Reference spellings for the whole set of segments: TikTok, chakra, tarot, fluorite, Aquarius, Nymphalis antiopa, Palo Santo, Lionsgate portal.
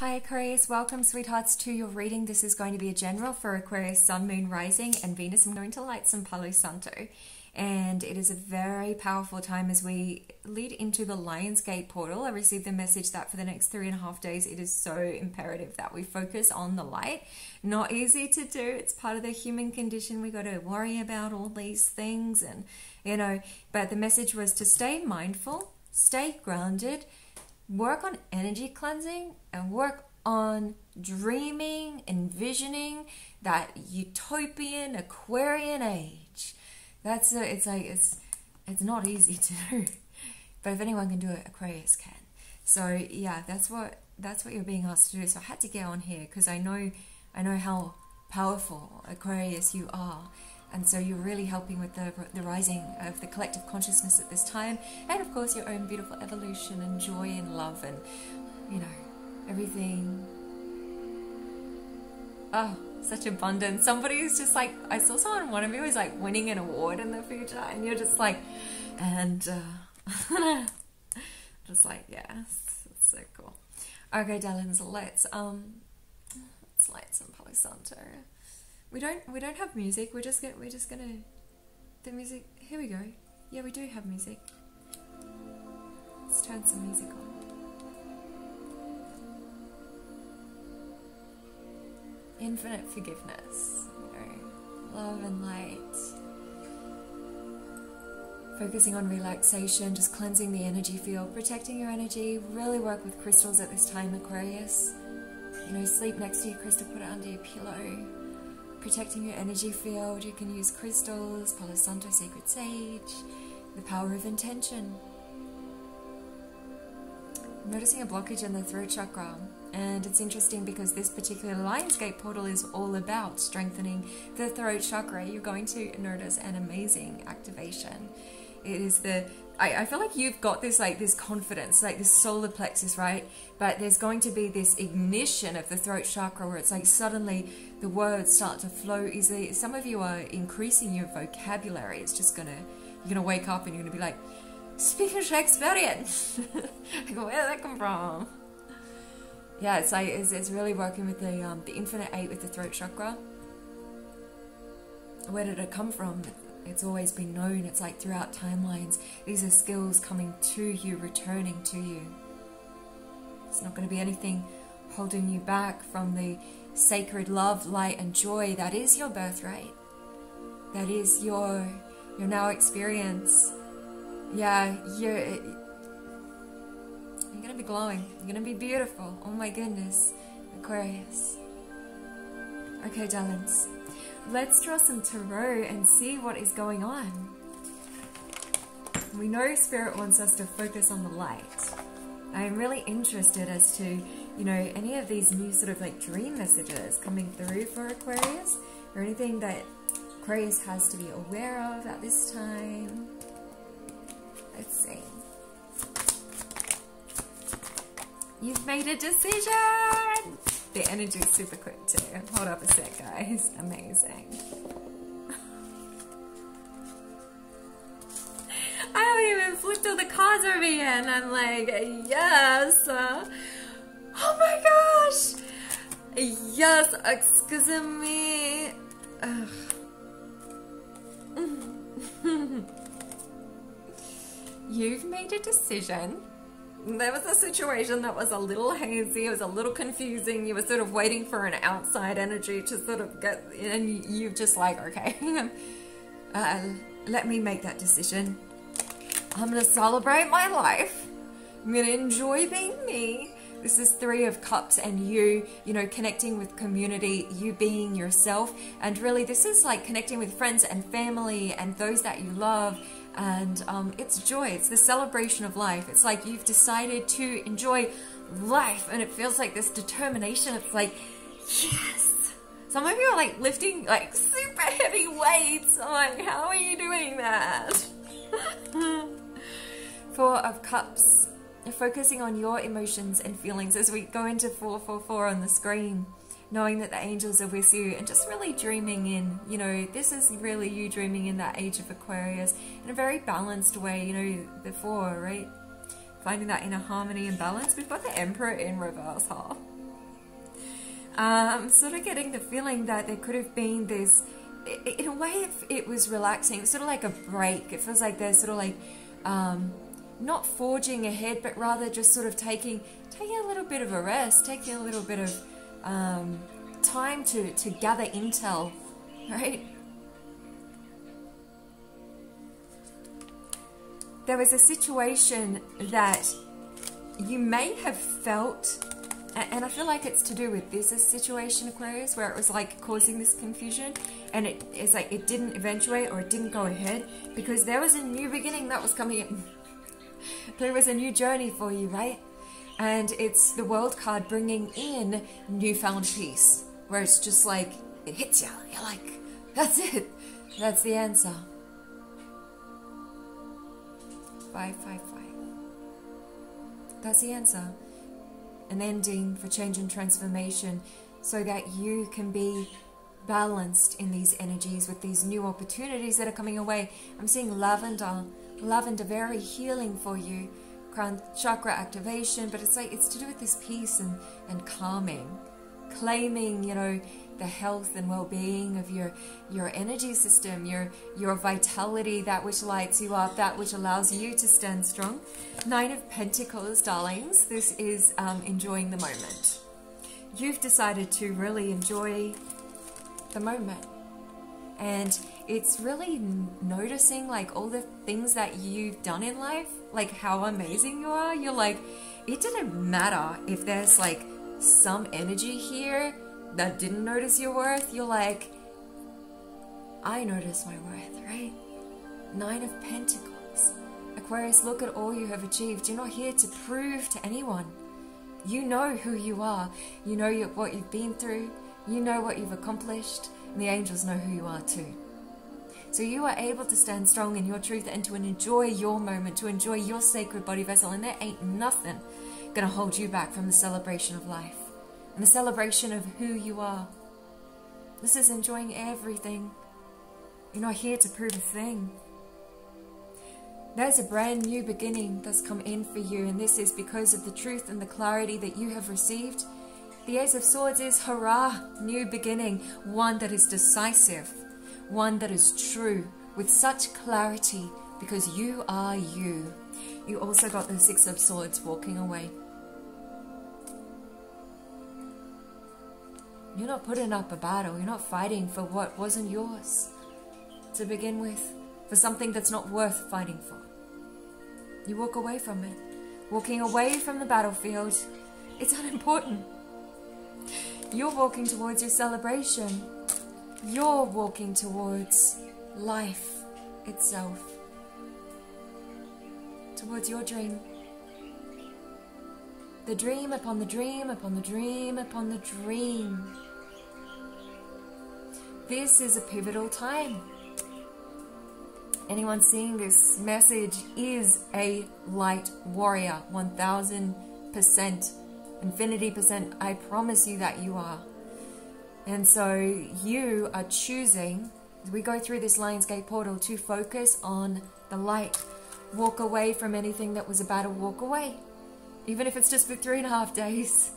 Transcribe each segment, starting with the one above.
Hi Aquarius, welcome sweethearts to your reading. This is going to be a general for Aquarius, Sun, Moon, Rising and Venus. I'm going to light some Palo Santo, and it is a very powerful time as we lead into the Lionsgate portal. I received the message that for the next 3.5 days, it is so imperative that we focus on the light. Not easy to do. It's part of the human condition. We got to worry about all these things and, you know, but the message was to stay mindful, stay grounded, work on energy cleansing and work on dreaming, envisioning that utopian Aquarian age. That's a, it's not easy to do, but if anyone can do it, Aquarius can. So yeah, that's what you're being asked to do. So I had to get on here because I know how powerful Aquarius you are, and so you're really helping with the rising of the collective consciousness at this time, and of course your own beautiful evolution and joy and love and, you know, everything. Oh, such abundance. Somebody is just like, I saw someone, one of you was like winning an award in the future, and you're just like, and just like, yes, it's so cool. Okay, darlings, let's light some Palo Santo. We don't have music. We're just gonna the music. Here we go. Yeah, we do have music. Let's turn some music on. Infinite forgiveness, you know, love and light. Focusing on relaxation, just cleansing the energy field, protecting your energy. Really work with crystals at this time, Aquarius. You know, sleep next to your crystal, put it under your pillow. Protecting your energy field, you can use crystals, Palo Santo, Sacred Sage, the power of intention. I'm noticing a blockage in the throat chakra. And it's interesting because this particular Lionsgate portal is all about strengthening the throat chakra. You're going to notice an amazing activation. It is the, I feel like you've got this, like this confidence, like this solar plexus, right? But there's going to be this ignition of the throat chakra where it's like suddenly the words start to flow easily. Some of you are increasing your vocabulary. It's just gonna, you're gonna wake up and you're gonna be like, speaking Shakespearean. Like, where did that come from? Yeah, it's like it's really working with the infinite eight with the throat chakra. Where did it come from? It's always been known. It's like throughout timelines. These are skills coming to you, returning to you. It's not going to be anything holding you back from the sacred love, light, and joy that is your birthright. That is your now experience. Yeah, you're going to be glowing. You're going to be beautiful. Oh my goodness, Aquarius. Okay, darlings. Let's draw some tarot and see what is going on. We know Spirit wants us to focus on the light. I'm really interested as to, you know, any of these new sort of like dream messages coming through for Aquarius, or anything that Aquarius has to be aware of at this time. Let's see. You've made a decision! The energy is super quick too. Hold up a sec, guys. Amazing. I haven't even flipped all the cards over here and I'm like, yes! Oh my gosh! Yes, excuse me! You've made a decision. There was a situation that was a little hazy, it was a little confusing, you were sort of waiting for an outside energy to sort of get, and you've just like, okay, let me make that decision. I'm going to celebrate my life. I'm going to enjoy being me. This is 3 of Cups and you know, connecting with community, you being yourself. And really, this is like connecting with friends and family and those that you love. And it's joy. It's the celebration of life. It's like you've decided to enjoy life. And it feels like this determination. It's like, yes. Some of you are like lifting like super heavy weights. I'm like, how are you doing that? 4 of Cups. You're focusing on your emotions and feelings as we go into 444 on the screen, knowing that the angels are with you and just really dreaming in, you know, this is really you dreaming in that age of Aquarius in a very balanced way, you know, the 4, right? Finding that inner harmony and balance. We've got the Emperor in reverse half. I'm sort of getting the feeling that there could have been this, in a way it was relaxing, sort of like a break. It feels like they're sort of like not forging ahead, but rather just sort of taking a little bit of a rest, taking a little bit of time to gather intel, right? There was a situation that you may have felt, and I feel like it's to do with this situation, Aquarius, where it was like causing this confusion, and it's like it didn't eventuate or it didn't go ahead because there was a new beginning that was coming in. There was a new journey for you, right? And it's the World card bringing in newfound peace, where it's just like, it hits you, you're like, that's it, that's the answer. 555. That's the answer. An ending for change and transformation, so that you can be balanced in these energies with these new opportunities that are coming away. I'm seeing lavender. Lavender, very healing for you. Crown chakra activation, but it's like it's to do with this peace and calming, claiming, you know, the health and well-being of your energy system, your vitality, that which lights you up, that which allows you to stand strong. 9 of Pentacles, darlings. This is enjoying the moment. You've decided to really enjoy the moment, and it's really noticing like all the things that you've done in life, like how amazing you are. You're like, it didn't matter if there's like some energy here that didn't notice your worth. You're like, I notice my worth, right? 9 of Pentacles. Aquarius, look at all you have achieved. You're not here to prove to anyone. You know who you are. You know what you've been through. You know what you've accomplished. And the angels know who you are too. So you are able to stand strong in your truth and to enjoy your moment, to enjoy your sacred body vessel. And there ain't nothing going to hold you back from the celebration of life and the celebration of who you are. This is enjoying everything. You're not here to prove a thing. There's a brand new beginning that's come in for you, and this is because of the truth and the clarity that you have received. The Ace of Swords is hurrah, new beginning, one that is decisive, one that is true, with such clarity, because you are you. You also got the 6 of Swords, walking away. You're not putting up a battle. You're not fighting for what wasn't yours to begin with, for something that's not worth fighting for. You walk away from it. Walking away from the battlefield, it's unimportant. You're walking towards your celebration. You're walking towards life itself, towards your dream. The dream upon the dream upon the dream upon the dream. This is a pivotal time. Anyone seeing this message is a light warrior, 1000%, infinity percent. I promise you that you are. And so you are choosing, as we go through this Lionsgate portal, to focus on the light. Walk away from anything that was a battle. Walk away. Even if it's just for 3.5 days,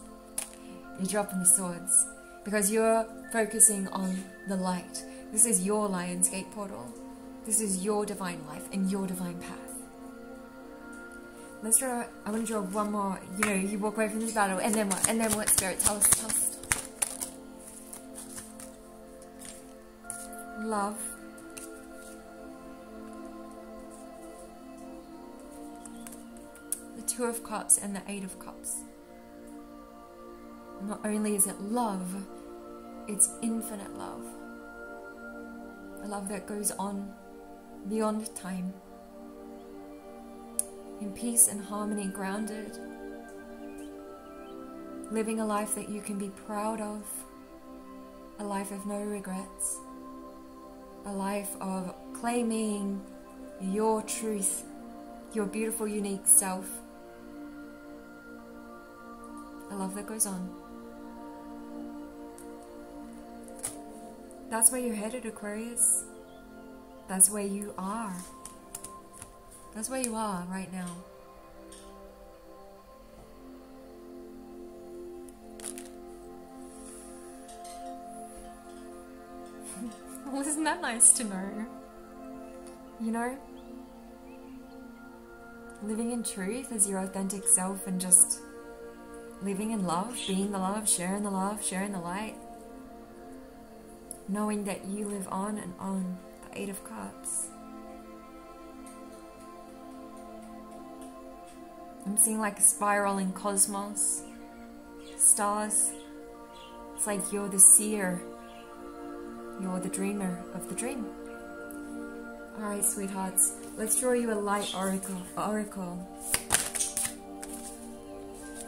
you're dropping the swords because you're focusing on the light. This is your Lionsgate portal. This is your divine life and your divine path. Let's draw. I want to draw one more. You know, you walk away from this battle, and then what? And then what, Spirit? Tell us. Love. The 2 of Cups and the 8 of Cups. Not only is it love, it's infinite love. A love that goes on beyond time. In peace and harmony, grounded. Living a life that you can be proud of. A life of no regrets. A life of claiming your truth, your beautiful, unique self. A love that goes on. That's where you're headed, Aquarius. That's where you are. That's where you are right now. Well, isn't that nice to know? You know? Living in truth as your authentic self and just living in love, being the love, sharing the light. Knowing that you live on and on. The 8 of Cups. I'm seeing like a spiraling cosmos, stars. It's like you're the seer. You're the dreamer of the dream. Alright, sweethearts. Let's draw you a light oracle.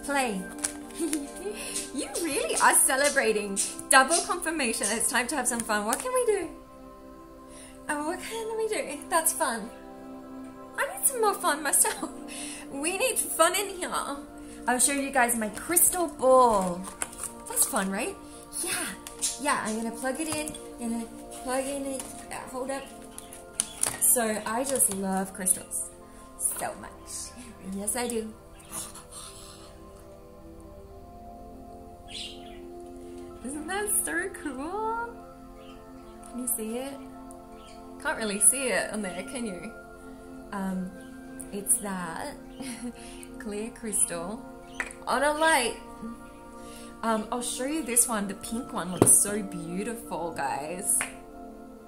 Play. You really are celebrating. Double confirmation. It's time to have some fun. What can we do? That's fun. I need some more fun myself. We need fun in here. I'll show you guys my crystal ball. That's fun, right? Yeah. Yeah, I'm going to plug it in. I'm going to plug in it. Hold up. So, I just love crystals so much. Yes, I do. Isn't that so cool? Can you see it? Can't really see it on there, can you? It's that clear crystal on a light. I'll show you this one. The pink one looks so beautiful, guys.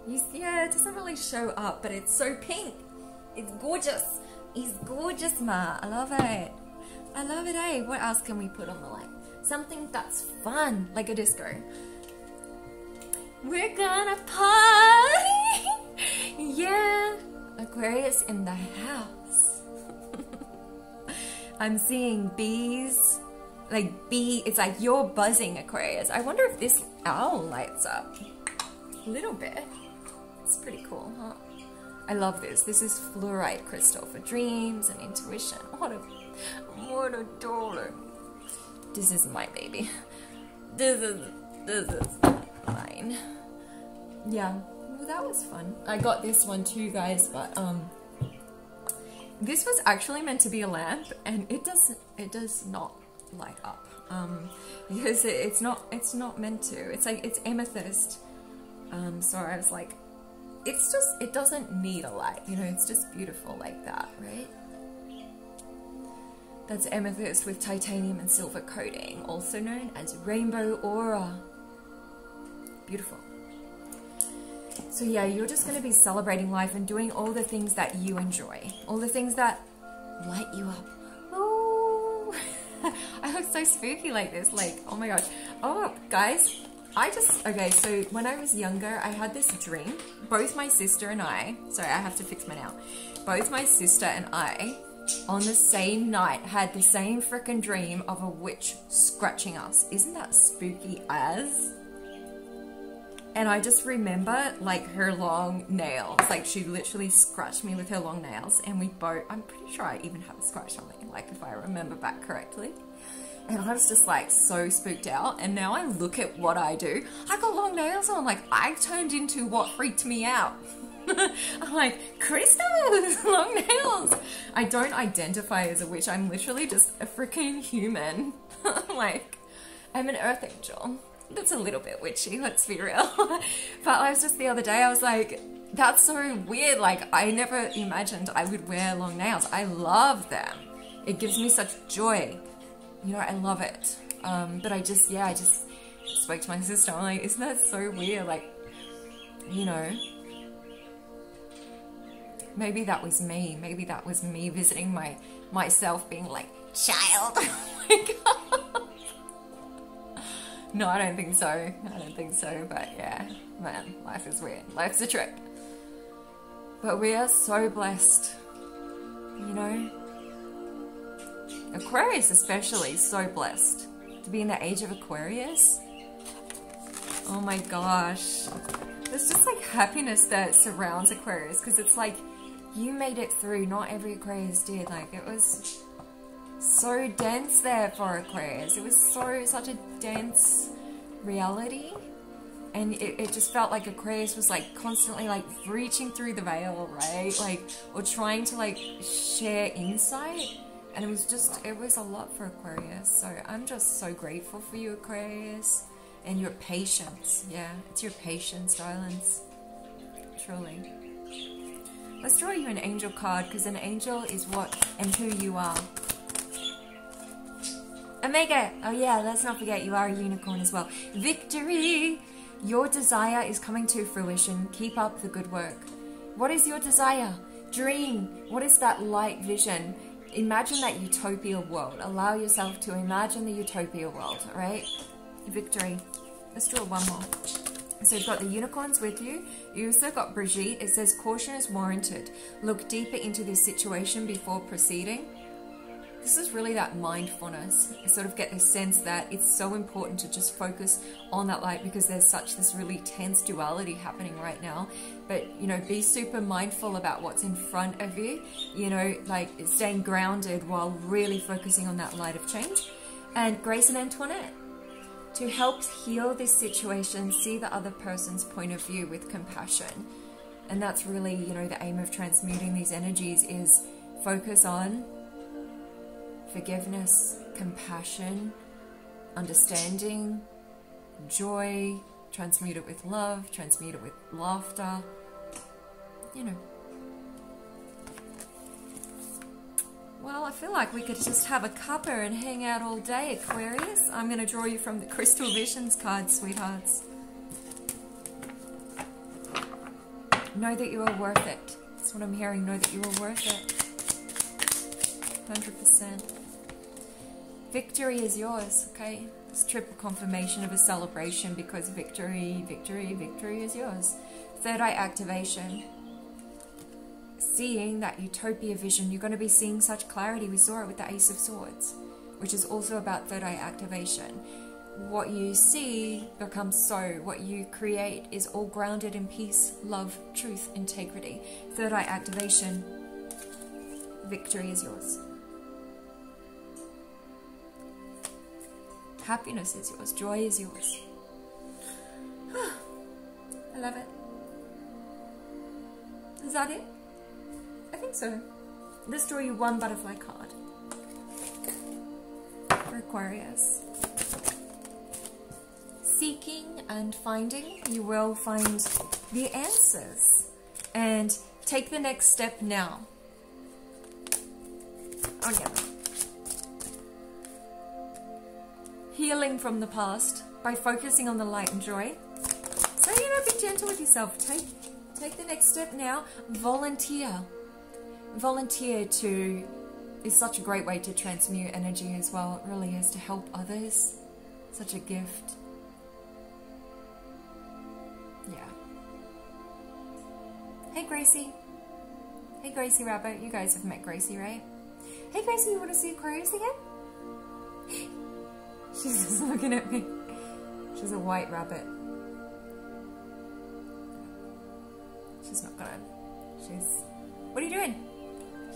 You see, yeah, it doesn't really show up, but it's so pink. It's gorgeous. It's gorgeous, Ma. I love it. I love it, eh? What else can we put on the light? Something that's fun, like a disco. We're gonna party! Yeah! Aquarius in the house. I'm seeing bees. Like bee, it's like you're buzzing, Aquarius. I wonder if this owl lights up a little bit. It's pretty cool, huh? I love this. This is fluorite crystal for dreams and intuition. What a dollar. This is my baby. This is mine. Yeah, well, that was fun. I got this one too, guys, but this was actually meant to be a lamp, and it does not light up because it's not meant to. It's like it's amethyst, so I was like, it's just, it doesn't need a light, you know. It's just beautiful like that, right? That's amethyst with titanium and silver coating, also known as rainbow aura. Beautiful. So yeah, you're just going to be celebrating life and doing all the things that you enjoy, all the things that light you up. I look so spooky like this, like, oh my gosh. Oh, guys, okay, so when I was younger, I had this dream. Both my sister and I, sorry, I have to fix my nail. Both my sister and I, on the same night, had the same freaking dream of a witch scratching us. Isn't that spooky as? And I just remember, like, her long nails. Like, she literally scratched me with her long nails. And we both, I'm pretty sure I even have a scratch on me, like, if I remember back correctly. And I was just, like, so spooked out. And now I look at what I do. I got long nails on. Like, I turned into what freaked me out. I'm like, Crystal, long nails. I don't identify as a witch. I'm literally just a freaking human. Like, I'm an earth angel. That's a little bit witchy, let's be real. But I was just the other day, I was like, that's so weird. Like, I never imagined I would wear long nails. I love them. It gives me such joy. You know, I love it. But I just, yeah, I just spoke to my sister. I'm like, isn't that so weird? Like, you know, maybe that was me. Maybe that was me visiting myself being like, child. Oh my God. No, I don't think so. I don't think so, but yeah, man, life is weird. Life's a trip. But we are so blessed, you know? Aquarius especially, so blessed. To be in the age of Aquarius. Oh my gosh. There's just like happiness that surrounds Aquarius, because it's like, you made it through. Not every Aquarius did. Like, it was so dense there for Aquarius. It was such a dense reality, and it just felt like Aquarius was like constantly like reaching through the veil, right? Like, or trying to like share insight, and it was a lot for Aquarius. So I'm just so grateful for you, Aquarius, and your patience. Yeah, it's your patience, darlings. truly. Let's draw you an angel card, because an angel is what and who you are. Omega! Oh yeah, let's not forget you are a unicorn as well. Victory! Your desire is coming to fruition. Keep up the good work. What is your desire? Dream. What is that light vision? Imagine that utopia world. Allow yourself to imagine the utopia world, right? Victory. Let's draw one more. So you've got the unicorns with you. You also got Brigitte. It says caution is warranted. Look deeper into this situation before proceeding. This is really that mindfulness. I sort of get this sense that it's so important to just focus on that light, because there's such this really tense duality happening right now. But, you know, be super mindful about what's in front of you, you know, like staying grounded while really focusing on that light of change. And Grace and Antoinette, to help heal this situation, see the other person's point of view with compassion. And that's really, you know, the aim of transmuting these energies is focus on forgiveness, compassion, understanding, joy, transmute it with love, transmute it with laughter, you know. Well, I feel like we could just have a cuppa and hang out all day, Aquarius. I'm going to draw you from the Crystal Visions card, sweethearts. Know that you are worth it. That's what I'm hearing. Know that you are worth it. 100%. Victory is yours, okay? It's triple confirmation of a celebration, because victory, victory, victory is yours. Third eye activation. Seeing that utopia vision, you're going to be seeing such clarity. We saw it with the Ace of Swords, which is also about third eye activation. What you see becomes so. What you create is all grounded in peace, love, truth, integrity. Third eye activation. Victory is yours. Happiness is yours. Joy is yours. I love it. Is that it? I think so. Let's draw you one butterfly card for Aquarius. Seeking and finding, you will find the answers. And take the next step now. Oh yeah. Healing from the past by focusing on the light and joy. So, you know, be gentle with yourself. Take the next step now. Volunteer. Volunteer to is such a great way to transmute energy as well. It really is, to help others. Such a gift. Yeah. Hey, Gracie. Hey, Gracie Rabbit. You guys have met Gracie, right? Hey, Gracie, you want to see Aquarius again? She's just looking at me. She's a white rabbit. She's not gonna. She's. What are you doing?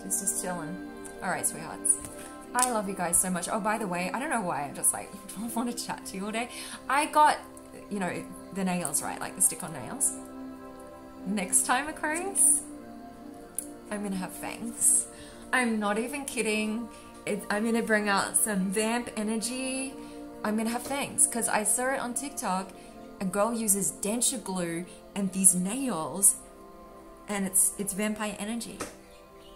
She's just chilling. Alright, sweethearts. I love you guys so much. Oh, by the way, I don't know why. I'm just like, I want to chat to you all day. I got, you know, the nails right, like the stick on nails. Next time, Aquarius, I'm gonna have fangs. I'm not even kidding. I'm gonna bring out some vamp energy. I'm gonna have fangs, because I saw it on TikTok. A girl uses denture glue and these nails, and it's vampire energy.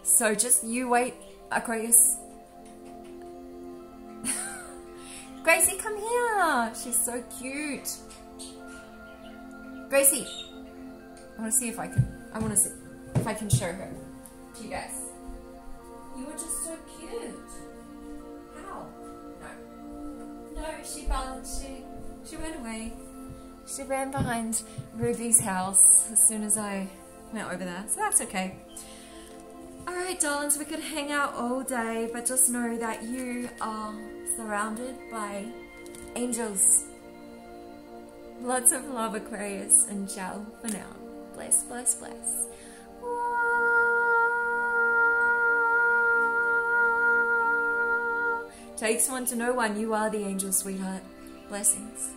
So just you wait, Aquarius. Gracie, come here. She's so cute. Gracie, I want to see if I can. I want to see if I can show her to you guys. You are just so cute. How? No. No, she ran away. She ran behind Ruby's house as soon as I went over there, so that's okay. Alright, darlings, we could hang out all day, but just know that you are surrounded by angels. Lots of love, Aquarius, and ciao for now. Bless, bless, bless. Takes one to know one. You are the angel, sweetheart. Blessings.